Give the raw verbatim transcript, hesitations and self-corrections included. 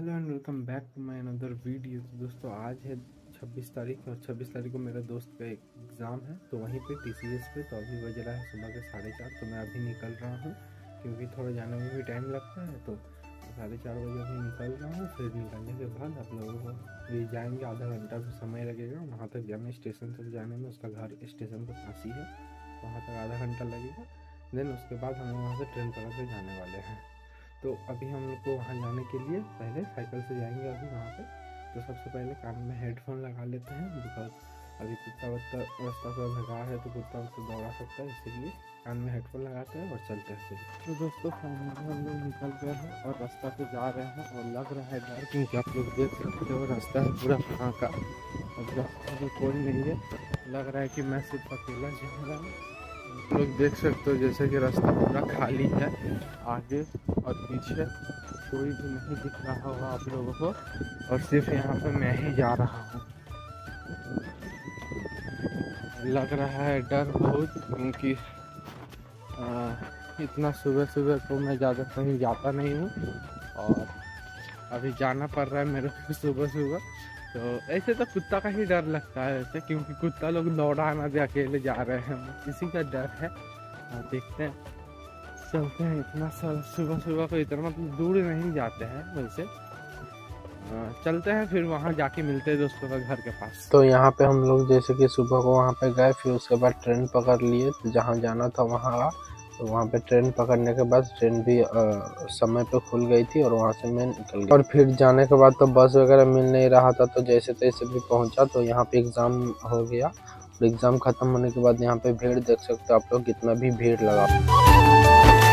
Hello and welcome back to my another video. दोस्तों आज है छब्बीस तारीख और छब्बीस तारीख को मेरा दोस्त का एग्ज़ाम है तो वहीं पे टी सी एस पे। तो अभी बज रहा है सुबह के साढ़े चार, तो मैं अभी निकल रहा हूँ क्योंकि थोड़ा जाने में भी टाइम लगता है। तो साढ़े चार बजे अभी निकल रहा हूँ। फिर निकलने के बाद आप लोगों को ले जाएँगे, आधा घंटा भी समय लगेगा वहाँ तक जाने, स्टेशन तक जाने में। उसका घर स्टेशन के पास ही है, वहाँ तक आधा घंटा लगेगा। देन उसके बाद हम वहाँ से ट्रेन पकड़ के जाने वाले हैं। तो अभी हम लोग को वहाँ जाने के लिए पहले साइकिल से जाएंगे अभी वहाँ पे। तो सबसे पहले कान में हेडफोन लगा लेते हैं बिकॉज अभी कुत्ता वत्ता रास्ता पर भगा है तो कुत्ता उसको दौड़ा सकता है, इसीलिए कान में हेडफोन लगाते हैं और चलते हैं। तो दोस्तों फाइनली हम लोग निकल गए हैं और रास्ता पे जा रहे हैं और लग रहा है डर क्योंकि आप लोग देख सकते हो रास्ता है पूरा फाँका और रास्ता में कोई नहीं है। लग रहा है कि मैं सिर्फ अकेला जा रहा हूँ। लोग देख सकते हो जैसे कि रास्ता पूरा खाली है, आगे और पीछे कोई भी नहीं दिख रहा होगा आप लोगों को और सिर्फ यहाँ पे मैं ही जा रहा हूँ। लग रहा है डर बहुत क्योंकि इतना सुबह सुबह को मैं ज़्यादा कहीं जाता नहीं हूँ और अभी जाना पड़ रहा है मेरे को सुबह सुबह। तो ऐसे तो कुत्ता का ही डर लगता है ऐसे क्योंकि कुत्ता लोग लौड़ा ना दे, अकेले जा रहे हैं किसी का डर है। और देखते हैं चलते हैं, इतना सुबह सुबह को इतना मतलब दूर नहीं जाते हैं वैसे। चलते हैं फिर वहाँ जाके मिलते हैं दोस्तों का घर के पास। तो यहाँ पे हम लोग जैसे कि सुबह को वहाँ पे गए, फिर उसके बाद ट्रेन पकड़ लिए तो जहाँ जाना था वहाँ। तो वहाँ पे ट्रेन पकड़ने के बाद ट्रेन भी आ, समय पे खुल गई थी और वहाँ से मैं निकल गया। और फिर जाने के बाद तो बस वगैरह मिल नहीं रहा था तो जैसे तैसे भी पहुँचा। तो यहाँ पे एग्ज़ाम हो गया और एग्ज़ाम ख़त्म होने के बाद यहाँ पे भीड़ देख सकते हो आप लोग, कितना भी भीड़ लगा।